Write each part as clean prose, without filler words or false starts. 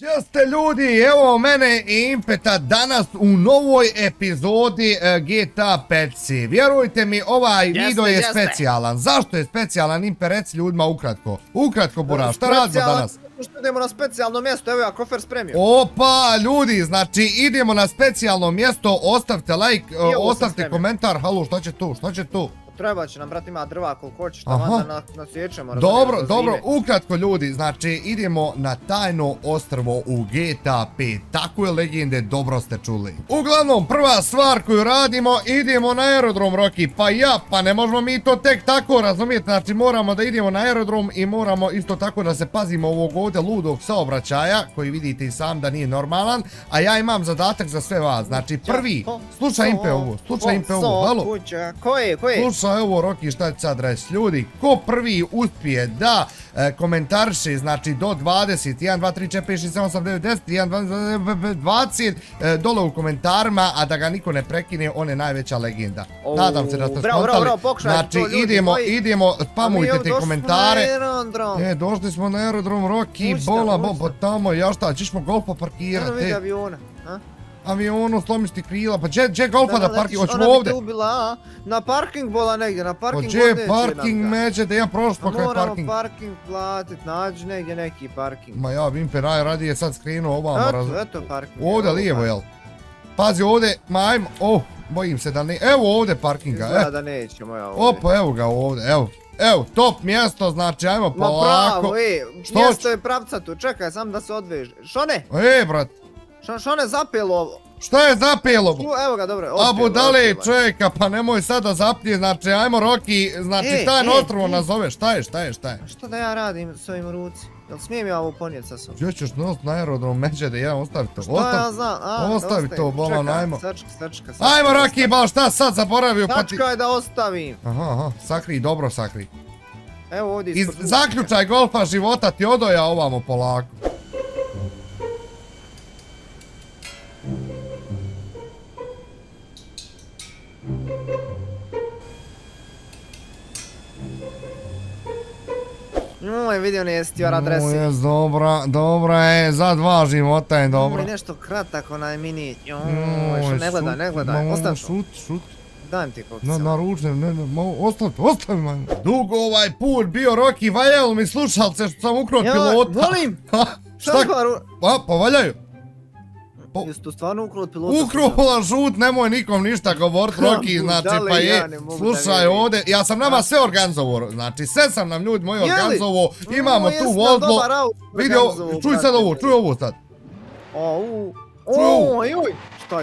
Ćao ste ljudi, evo mene i Impeta danas u novoj epizodi GTA 5. Vjerujte mi, ovaj video je specijalan. Zašto je specijalan, Impe, reci ljudima ukratko. Ukratko, Bora, šta radimo danas? Što idemo na specijalno mjesto, evo ja kofer spremio. Opa, ljudi, znači idemo na specijalno mjesto, ostavite like, ostavite komentar. Halo, šta će tu, šta će tu? Treba će nam, brat, ima drva koliko hoćeš, tamo nasjećemo. Dobro, dobro, ukratko ljudi, znači idemo na tajno ostrvo u GTA 5, tako je legende, dobro ste čuli. Uglavnom, prva stvar koju radimo, idemo na aerodrom, Rocky, pa ne možemo mi to tek tako, razumijete, znači moramo da idemo na aerodrom i moramo isto tako da se pazimo ovog ovdje ludog saobraćaja, koji vidite i sam da nije normalan, a ja imam zadatak za sve vas, znači prvi, slušaj Impe ovo, halo. Slušaj ovo, Rocky, šta će sad reći? Ljudi, ko prvi uspije da komentariše, znači do 20, 1, 2, 3, 4, 5, 6, 7, 8, 9, 10, 1, 2, 20, dole u komentarima, a da ga niko ne prekine, on je najveća legenda. Nadam se da ste skontali. Znači, idemo, spamujte te komentare. Došli smo na aerodrom, Rocky, bola, bobo, tamo, ja šta, ćeš mo golfa parkirati? Sada vidi aviona, ha? Avionu, slomiš ti krila, pa gdje golfa da parking, hoćemo ovdje? Ona bi te ubila, na parking bola negdje, na parking bola neće. Pa gdje parking međe, da imam prošlo kaj parking. Moramo parking platit, nađi negdje neki parking. Ma ja, Impe, radi je sad skrenuo ovamo, razumiješ? Eto, parking. Ovdje lijevo, jel? Pazi ovdje, ma ajmo, oh, bojim se da ne, evo ovdje parkinga, evo. Da nećemo ja ovdje. Opa, evo ga ovdje, evo. Evo, top mjesto, znači, ajmo polako. Ma pravo, mjesto je pravcato, čekaj, sam da se odveže. Šone? Brat. Što ne zapelo ovo? Što je zapelo ovo? Evo ga, dobro. A budale, čovjeka, pa nemoj sad da zaplije, znači, ajmo Rocky, znači, tajno ostrvo nazove, šta je? Što da ja radim s ovim ruci? Jel smijem ja ovo ponijeti sa sobom? Joj ćeš nos na aerodrom međe da jedan ostavi to. Što ja znam? Ostavi to, bola, najmo. Sačka. Ajmo Rocky, ba, šta sad zaboravio? Sačkaj da ostavim. Aha, sakri, dobro sakri. Evo ovdje ispod. Zaključaj golfa života ti odoja ovamo polako. Moj vidio ne jesi ti ova adresa. Moj jes dobra je, za dva života je dobra. Moj nešto kratak onaj mini, joj, ne gledaj, ostavim to. Šut. Dajem ti koliko se. Naručnem, ostavim manj. Dugo ovaj put bio Rocky, valjaju mi slušalce što sam ukroz pilota. Ja, volim! Šta kvaru? Pa valjaju. Jesi to stvarno ukrot pilota? Ukrola žut, nemoj nikom ništa govorit, Rocky, znači, pa je, slušaj ovdje, ja sam nama sve organizovo, znači, sve sam nam ljudi moji organizovo, imamo tu vozlo, vidio, čuj ovo sad.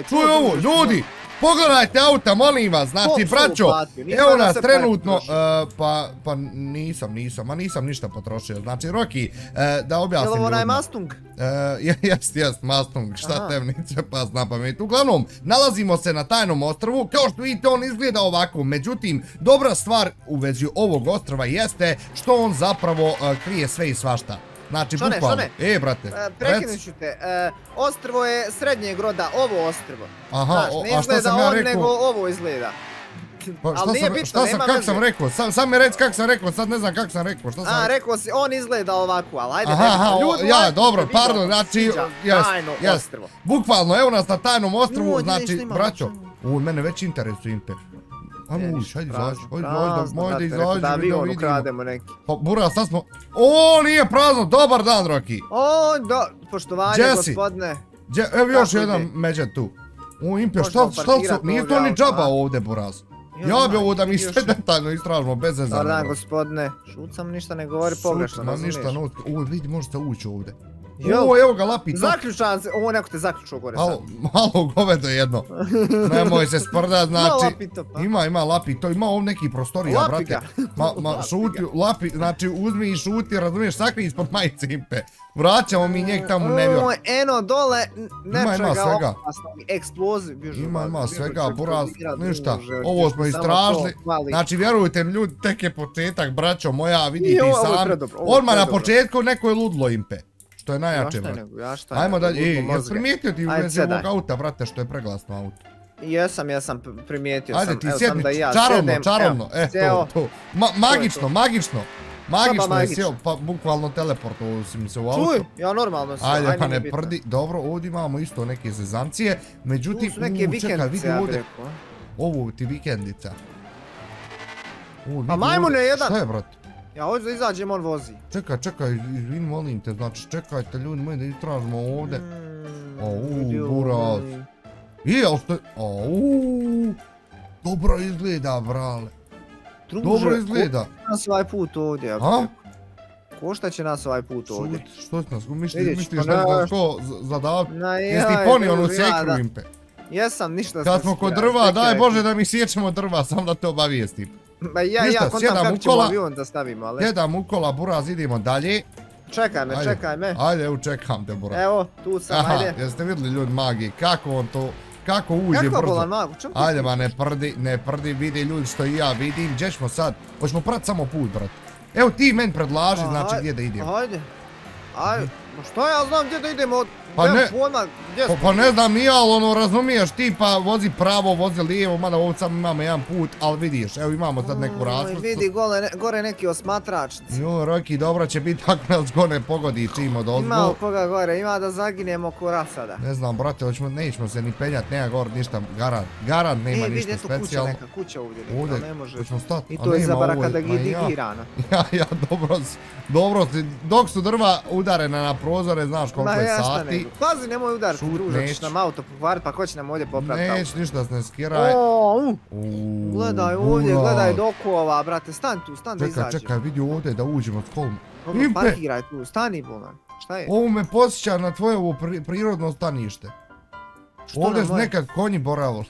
Čuj ovo, ljudi, pogledajte auta, molim vas, znači, braćo, evo nas trenutno, pa nisam ništa potrošio, znači, Rocky, da objasnim ljudima. Je li onaj Mustang? Jest, Mustang, šta te niće pas na pamet. Uglavnom, nalazimo se na tajnom ostrvu, kao što vidite on izgleda ovako, međutim, dobra stvar u vezi ovog ostrva jeste što on zapravo krije sve i svašta. Znači, bukvalno. Brate. Prekinuću te. Ostrvo je srednjeg roda, ovo ostrvo. Aha, a šta sam ja rekao? Ne izgleda on, nego ovo izgleda. Ali nije bitno, nema veze. Kako sam rekao? Sam mi reci kako sam rekao, sad ne znam kako sam rekao. A, rekao si, on izgleda ovako, ali ajde. Aha, ja, dobro, pardon, znači, tajno ostrvo. Bukvalno, evo nas na tajnom ostrvu, znači, braćo. Mene već interesuje Imper. Ajmo uviš, hajde izađi, da vidimo. Pa Bura, sad smo... O, nije prazno, dobar dan, Rocky. O, da, poštovanje, gospodine. Evo još jedan međan tu. O, Impe, šta se... Nije to ni džaba ovdje, Buraz. Ja bi ovo da mi sve detaljno istražimo, bez zezanja. Dobar dan, gospodine. Šut sam, ništa ne govori pogrešno, razumiješ? Ovo, vidi, možete ući ovdje. Ovo, evo ga lapi. Zaključan se, ovo neko te zaključuo gore sad. Malo govedo jedno. Nemoj se sprdat, znači. Ima lapi to, ima ovdje neki prostorija, brate. Lapi, znači uzmi i šuti, razumiješ, sakri ispod majice Impe. Vraćamo mi njeg tamo u nevjor. Eno, dole, nečega opasno, eksploziv. Ima svega, buraz, ništa. Ovo smo istražili. Znači, vjerujte mi ljudi, tek je početak, braćo moja, vidite i sam. Odmah na početku neko je ludlo, Impe. Što je najjače, brate. Ajmo dalje. Jesi primijetio ti u vezi ovog auta, brate, što je preglasno auto? Jesam, primijetio sam. Ajde ti sjedni, čarovno, to. Magično. Magično je sjeo, pa bukvalno teleportovo si mi se u auto. Čuj, ja normalno sjeo, ajde pa ne prdi. Dobro, ovdje imamo isto neke zezancije. Međutim, čekaj, vidi ovdje. Ovo ti vikendica. Pa majmun je jedan. Šta je, brate? Ja hoću da izađem, on vozi. Čekaj, čekaj, izvin, molim te, znači čekajte ljudi moji da istražimo ovdje. Auuu, burac. I, ali što je, auuu. Dobro izgleda, brale. Dobro izgleda. Košta će nas ovaj put ovdje. A? Košta će nas ovaj put ovdje. Šut, što će nas, misliš da ko zadavlja? Na jaj, jesi ti ponio onu sjekru, Impe? Jesam, ništa sam sjekra. Kad smo kod drva, daj Bože da mi sjećemo drva, sam da te obavijestim. Ja kontam kako ćemo avion da stavimo, ali... Sjedam ukola, buraz, idemo dalje. Čekaj me, čekaj me. Ajde, evo čekam te, buraz. Evo, tu sam, ajde. Jeste vidjeli ljudi magije, kako on to... Kako uđe brzo? Ajde ba ne prdi, ne prdi, vidi ljudi što i ja vidim, gdje ćemo sad? Hoćemo prat samo put, brat. Evo ti meni predlaži, znači gdje da idem. Ajde, ajde, što ja znam gdje da idem od... Pa ne znam nije, ali ono razumiješ ti pa vozi pravo, vozi lijevo, mada ovdje samo imamo jedan put, ali vidiš, evo imamo sad neku rasprstu. Vidi gore neki osmatračnici. Jo, Rocky, dobro će biti ako nas gore pogodi čim od ozgo. Ima koga gore, ima da zaginemo ko rasada. Ne znam, brate, nećemo se ni penjati, nema gore ništa, garant nema ništa specijalno. Vidi, eto kuća ovdje, ne može. I to je zabara kada digirana. Ja, dobro, dok su drva udarena na prozore, znaš koliko je sati. Pazi, nemoj udariti, druža, ćeš nam auto pokvariti, pa ko će nam ovdje popraviti auto? Neć, ništa se ne skiraj. Gledaj ovdje, gledaj dokova, brate, stani tu, stani da izađemo. Čekaj, čekaj, vidi ovdje da uđemo s kolom. Impe! Parkiraj tu, stani bolan, šta je? Ovo me posjeća na tvoje ovo prirodno stanište. Ovdje su nekad konji boravili.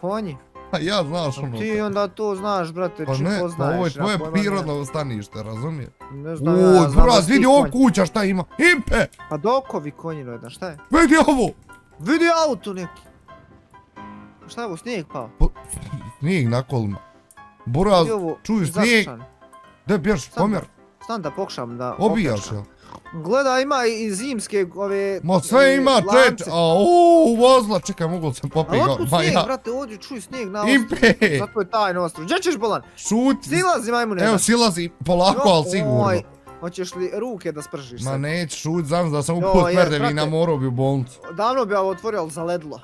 Konji? A ja znaš ono. Ti onda to znaš, brate, či poznaješ. Pa ne, ovo je tvoje prirodno stanište, razumije? Ne znam, ja znam. Buraz, vidi ovo kuća šta ima. Impe! Pa dokovi konjino jedna, šta je? Vidi ovo! Vidi auto neki. Šta je ovo, snijeg pao? Snijeg na kolima. Buraz, čuj snijeg. Gdje bješ, pomjer? Stan da pokušam da... Obijaš jel? Gleda, ima i zimske ove... Ma sve ima treća, auuu, vozla, čekaj, mogu li sam popijeg? A otkud snijeg, brate, ovdje čuj snijeg na ostru. Impe! Zato je taj na ostru. Gdje ćeš, bolan? Šuti! Silazi, majmune! Evo, silazi, polako, ali sigurno. Hoćeš li ruke da spržiš? Ma neću, šuti, znam da sam uput merdevina morao bi u bolnicu. Davno bi ovo otvorio, ali zaledlo.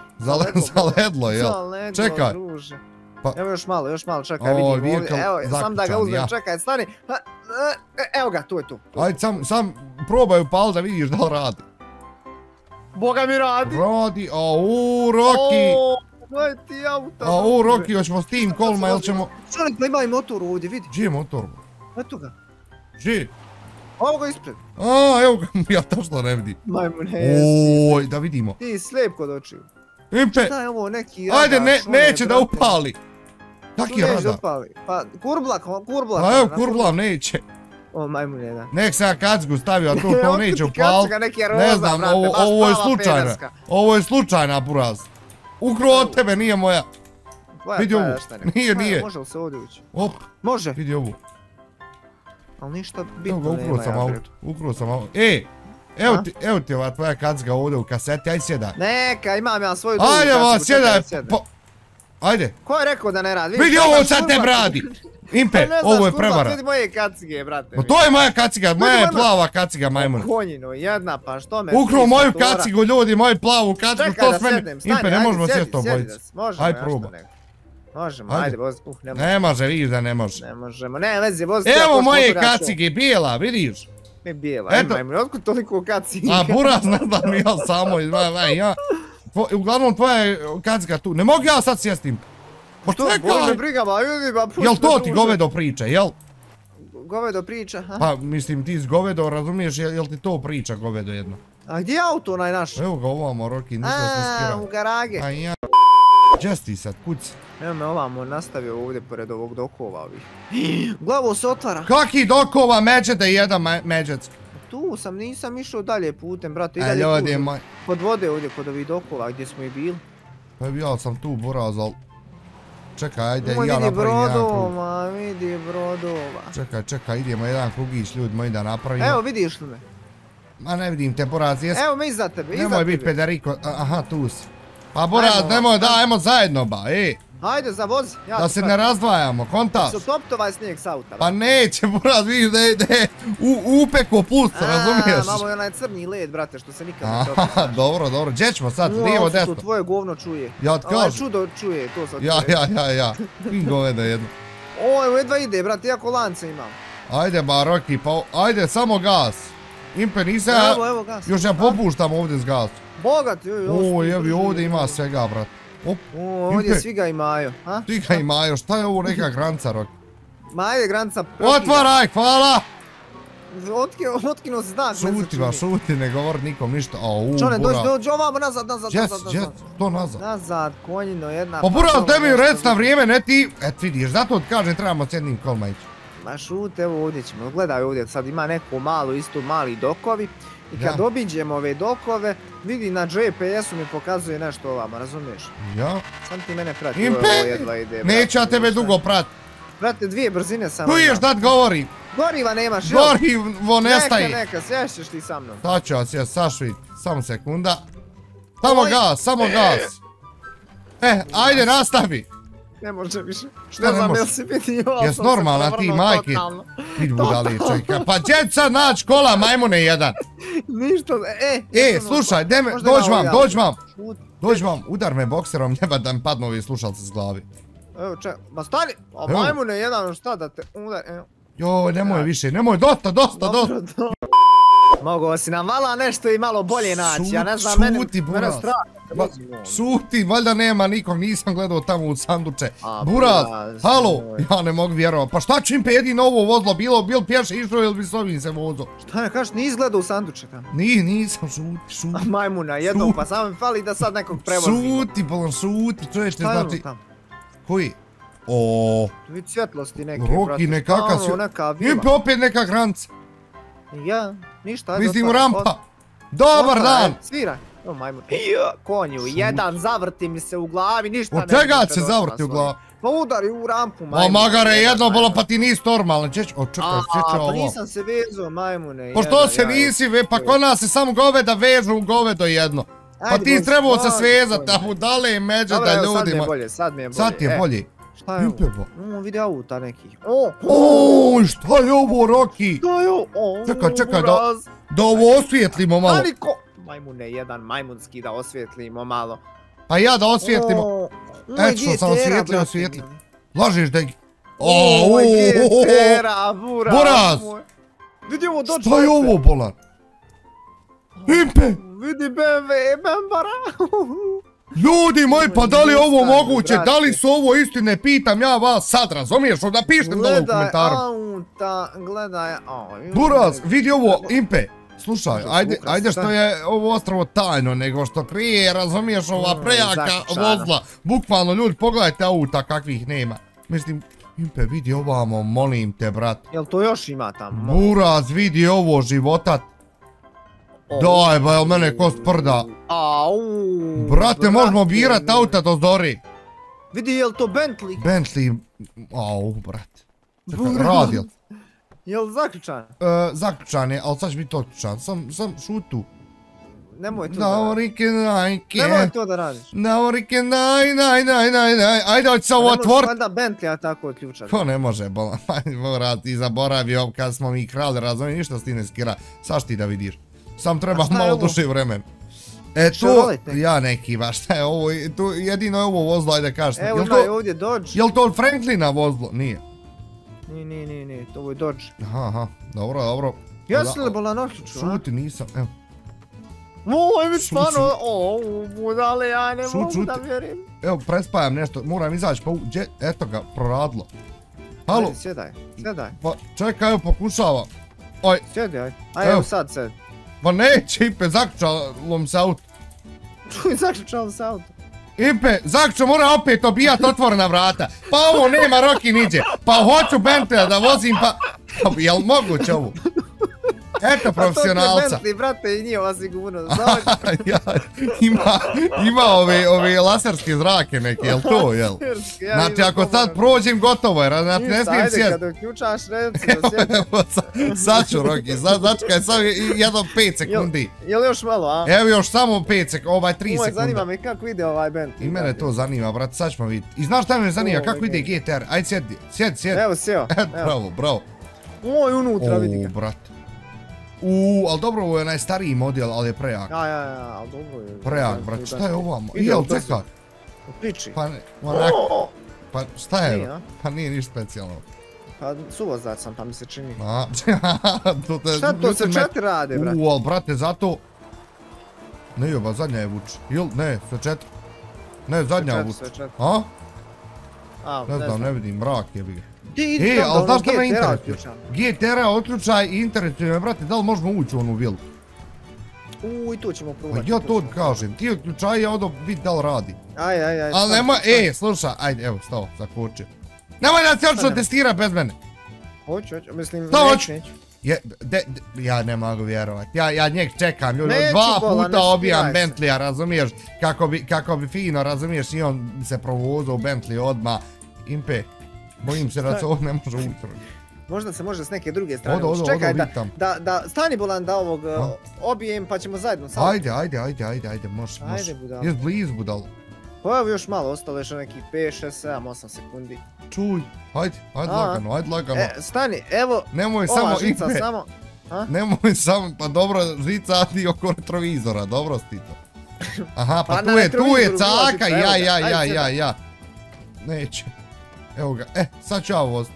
Zaledlo, jel? Čekaj. Evo još malo, čekaj, vidim ovdje, evo, sam da ga uzmem, čekaj, stani, evo ga, tu je tu. Ajde, sam probaj upali da vidiš da li radi. Boga mi radi. Radi, au, Rocky. Gledaj ti auta. Au, Rocky, hoćemo s tim kolima, jel ćemo... Čovjek, ima i motor ovdje, vidi. Gdje je motor? Eto ga. Gdje? Ovo ga ispred. A, evo ga, ja tačno ne vidim. Majmune. Oj, da vidimo. Ti slijep kod očiju. Impe, ajde, neće da upali. Taki je rada. Pa kurblak. Pa evo kurblam, neće. O, majmun jedan. Nek sam ja kacku stavio, a to što neće upali. Ne znam, ovo je slučajna. Ovo je slučajna, buraz. Ukro od tebe, nije moja. Vidi ovu, nije. Može li se ovdje ući? Op, vidi ovu. Ali ništa bitno nema. Ukro sam auto. E! Evo ti ova tvoja kacka ovdje u kaseti, aj sjedaj. Neka, imam ja svoju drugu kacku. Ajde ova, sjedaj. Ajde. Ko je rekao da ne radi? Vidi ovo sad tebe radi. Impe, ovo je prevara. Ne znaš, vidi moje kacige, brate. To je moja kaciga, moja je plava kaciga, majmuna. Konjino, jedna, pa što me... Ukruo moju kacigu, ljudi, moju plavu kacigu, to sve... Impe, ne možemo sjeti to bojicu. Ajde, probaj. Možemo, ajde, vozi. Ne može, vidiš da ne može. Ne možemo, ne, vezi, vozi. Evo moje kacige, bijela, vidiš. Ne bijela, majmune, otkud toliko kaciga? A buraz, ne znam, ja samo, ja... Uglavnom tvoja je kacika tu, ne mogu ja sad sjestim. Pa što, bože briga, ba ljudi, ba pušta. Jel to ti govedo priča, jel? Govedo priča, ha? Pa mislim ti iz govedo, razumiješ, jel ti to priča govedo jedno? A gdje je auto onaj naš? Evo ga ovamo, Rocky, nisam se skirao. A, u garage. A ja... Čest ti sad, kuci. Evo me ovamo nastavio ovdje pored ovog dokova ovih. Glavo se otvara. Kaki dokova, međete jedan međecki. Tu sam, nisam išao dalje putem, brate, i dalje putem. Kod vode ovdje, kod ovih dokova gdje smo i bili. Ja sam tu burazal. Čekaj, ajde, ja napravim jedan krug. Vidi brodova. Čekaj, idemo jedan krugić, ljudi moji, da napravimo. Evo, vidiš li me? Ma ne vidim te, buraz, jes... Evo me iza tebe. Nemoj biti pederiko, aha, tu si. Pa buraz, nemoj, dajmo zajedno, ba, ej. Hajde, zavozi. Da se ne razdvajamo, kontaš. Da se toptova snijeg s auta. Pa neće, buraz, vidiš da ide upeko pulca, razumiješ? Malo je onaj crni led, brate, što se nikad ne topi. Dobro, dobro, gdje ćemo sad, lijevo, desno? To tvoje govno čuje. Ja ti kažem. Ovo čudo čuje, to sad. Ja. Goveda jedno. Ovo jedva ide, brate, jako lance imam. Ajde, ba, Rocky, pa ajde, samo gas. Impe, nisam ja, još ja popuštam ovdje s gasom. Bogat, joj. Ovdje ima svega, brate. Ovdje svi ga imaju. Svi ga imaju, šta je ovo neka granca, Rocky? Ma ajde, granca. Otvaraj, hvala! Otkino se znak. Šuti, ne govori nikom ništa. Čone, dođi ovamo, nazad. Jes, to nazad. Nazad, konjino, jedna... Pa buraz, tebi rec na vrijeme, ne ti... Et vidiš, zato kažem trebamo s jednim kolma ići. Ma šut, evo ovdje ćemo, gledaj ovdje, sad ima neko malo, isto mali dokovi. I kad obiđemo ove dokove, vidi na GPS-u mi pokazuje nešto ovamo, razumiješ? Ja. Sam ti mene prati, ovo jedva ide. Neću ja tebe dugo prati. Brate, dvije brzine samo. Tu ješ da ti govori. Goriva nemaš, jel? Gorivo nestaje. Neka, sješćeš ti sa mnom. Da ću vas sjest, Sašvi, samo sekunda. Samo gas. Ajde, nastavi. Ne može više. Šta ne može? Jes normalna ti majke. Ti budali čeka. Pa djeti sad naći kola majmune jedan. Ništa. Slušaj, dođi vam. Dođi vam, udar me bokserom njeba da mi padnu ovi slušalci s glavi. Evo če, ba stani. A majmune jedan, šta da te udar. Joj, nemoj više, nemoj, dosta. Mogu si nam vala nešto i malo bolje naći, ja ne znam, mene strah. Šuti, valjda nema nikog, nisam gledao tamo u sanduče. Buraz, halo, ja ne mogu vjerovati, pa šta čim jedino ovo vozilo bilo, bil pješe išao ili bi s ovim se vozo? Šta ne kažeš, nis gledao u sanduče tamo? Nisam, šuti. Majmuna, jednom pa samo mi fali da sad nekog prevozimo. Šuti, čuješ te znači... Koji? Oooo. Tu vidi svjetlosti neke, brate, stano neka vila. Impe opet neka granca. Ja, ništa, ajde. Mislim rampa. Dobar dan. Sviraj. O majmun. Konju, jedan, zavrti mi se u glavi, ništa ne. Od čega se zavrti u glavi? Pa udari u rampu, majmun. O magare, jedno bolo, pa ti nisi normalan. Čekaj, ovo. Pa nisam se vezao, majmune. Pa što se nisi, pa kona se samo goveda vežu u govedo jedno. Pa ti trebao se svezat, tamo dale međe da ljudima. Sad mi je bolje. Šta je ovo? Vidi auta nekih. Ooooo, šta je ovo, Rocky? Šta je ovo? Čekaj, da ovo osvijetlimo malo. Majmune, jedan majmunski da osvijetlimo malo. Pa ja da osvijetlimo. Ečno sam osvijetlio. Lažiš da je... Ovo je GTR-a, buraz. Šta je ovo, bolan? Impe! Vidi BMW membara. Ljudi moji, pa da li je ovo moguće, da li su ovo istine, pitam ja vas sad, razumiješ, onda pišite dole u komentaru. Gledaj auta. Buraz, vidi ovo, Impe, slušaj, ajde što je ovo ostrvo tajno, nego što prije, razumiješ, ova prejaka vozla. Bukvalno, ljudi, pogledajte auta kakvih nema. Mislim, Impe, vidi ovamo, molim te, brat. Jel to još ima tamo? Buraz, vidi ovo, životat. Daj, ba, jel mene ko sprda? Brate, možemo birat auta do zori. Vidi, jel to Bentley? Bentley, brate. Čekaj, rad, jel? Jel zaključan? Zaključan je, ali sad će biti otključan. Sam šutu. Nemoj to da radiš. Nemoj to da radiš. Nemoj, ajde, hoći se ovo otvor. Ne možeš onda Bentley-a tako otključati. Ko ne može, bolan, moram ti zaboravio kad smo mi krali, razumije, ništa s ti ne skira. Saš ti da vidiš. Sam treba malo duše vremen. E to, ja neki baš, šta je ovo, jedino je ovo vozilo, ajde kaži. Evo da je ovdje Dodge. Jel to Franklina vozilo? Nije. Nije, ovo je Dodge. Aha, dobro. Jesi li bolan oključu? Šuti, nisam, evo. Ovo mi stvarno, budale, ja ne mogu da vjerim. Evo, prespajam nešto, moram izaći, pa eto ga, proradilo. Halo. Sjedaj. Pa čekaj, evo, pokušava. Sjedaj, ajde sad sedi. Pa neće, Impe, zaključalo mi se auto. Impe, zaključalo, mora opet obijat otvorena vrata. Pa ovo nema Rocky niđe. Pa hoću Bentley da vozim, pa... Jel moguće ovo? Eto profesionalca. A to je Bentley, brate, i nije ova sigurnost. Ima ove laserske zrake neke, jel to, jel? Znači, ako sad prođem, gotovo je, znači ne smijem sjeti. Ajde, kada uključaš, ne smijem sjeti. Sad ću, Rocky, začekaj, sad jedno 5 sekundi. Jel još malo, a? Evo još samo 5 sekundi, ovaj 3 sekunda. Moje, zanima me kako ide ovaj Bentley. I mene to zanima, brate, sad ćemo vidjeti. I znaš šta me zanima, kako ide GTR? Ajde, sjedi. Evo, sjeo. Bravo, bravo. Ovo je unutra, vidi ga. O, brate. Ali dobro, ovo je najstariji model, ali je prejak. Ja, ali dobro je. Prejak, brate, šta je ovo? Ijel, cekar? U priči. Pa šta je? Pa nije niš specijalno. Pa suvozdat sam, pa mi se čini. Šta to se četiri rade, brate? Ali brate, zato... Ne, jeba, zadnja je vuče. Jel, ne, sve četiri. Ne, zadnja je vuče. A? Ne znam, ne vidim, mrak jebi ga. E, ali znaš da me interesuje? GTR-a otključaj i interesuje me, brate, da li možemo ući u onu vilu? I to ćemo probati. Ja to kažem, ti otključaj je ono biti da li radi. Aj. Ali nema, slušaj, ajde, evo, stao, zakočio. Nemoj da se očno testira bez mene. Hoću, mislim, neću. Ja ne mogu vjerovat, ja njeg čekam, ljudi, dva puta obijam Bentley-a, razumiješ? Kako bi fino, razumiješ, i on se provozao u Bentley odmah. Impe. Bojim se da se ovo ne može utro. Možda se može s neke druge strane. Čekaj da stani bolan da ovog obijem pa ćemo zajedno sad. Ajde, možeš. Ajde budalo. Jes blizu budalo. Pa evo još malo, ostalo još neki 5, 6, 7, 8 sekundi. Čuj, ajde lagano. Stani, evo ova žica samo. Nemoj samo, pa dobro, žica ti oko retrovizora, dobro sti to. Aha, pa tu je caka, ja. Neće. Evo ga, sad ću ja vozit.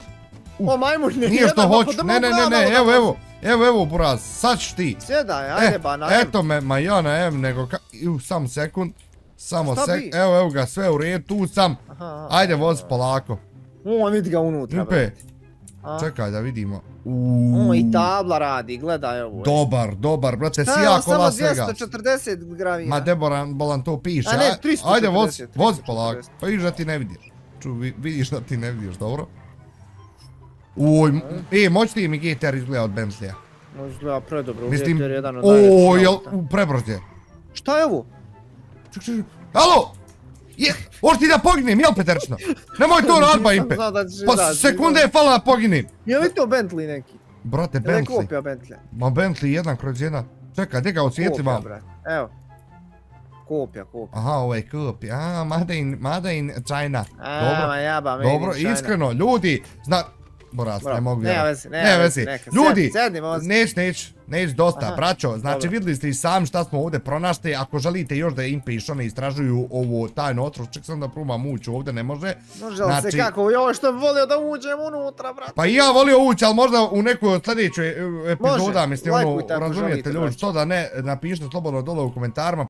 O majmun, ne jedan, pa da mogu glavno. Ne, evo, buraz, sad ću ti. Sjedaj, ajde ba, na M. Eto me, ma ja na M, nego ka... Samo sekund. Evo ga, sve u redu, tu sam. Ajde, vozi polako. Vidi ga unutra, brate. Čekaj da vidimo. I tabla radi, gledaj ovo. Dobar, brate, sijakova svega. Samo 240 gravina. Ma Deboran, bolan to piše. A ne, 340. Ajde, vozi polako, pa viš da ti ne vidiš. Vidiš da ti ne vidiš, dobro? Uj, moći ti mi GTR izgleda od Bentleya? Izgleda predobro, GTR jedan od najvećih auta. Jel, prebrz je. Šta je ovo? Ček, alo! Možeš ti da poginem, jel Peterčno? Nemoj to radba, Impe! Pa sekunde je fala da poginem! Je li to Bentley neki? Brate, Bentley. Ili kopija Bentley? Ma Bentley 1/1. Čekaj, gdje ga osvijeti vam? Kopija, brate, evo. Kopija. Aha, ovo je kopija. Made in China. Dobro, iskreno, ljudi, zna... Boraz, ne mogu vjerati. Ne vezi. Ljudi, neć dosta, braćo. Znači, vidjeli ste i sami šta smo ovdje pronašli. Ako želite još da Impe i Šone istražuju ovo tajno otrov, ček sam da probam ući ovdje, ne može. Može li se kako, joj što bi volio da uđem unutra, brate. Pa i ja volio ući, ali možda u nekoj od sljedećoj epizoda, mislim, ono, razumijete ljudi, što da ne, napišite slobodno dole u komentarima.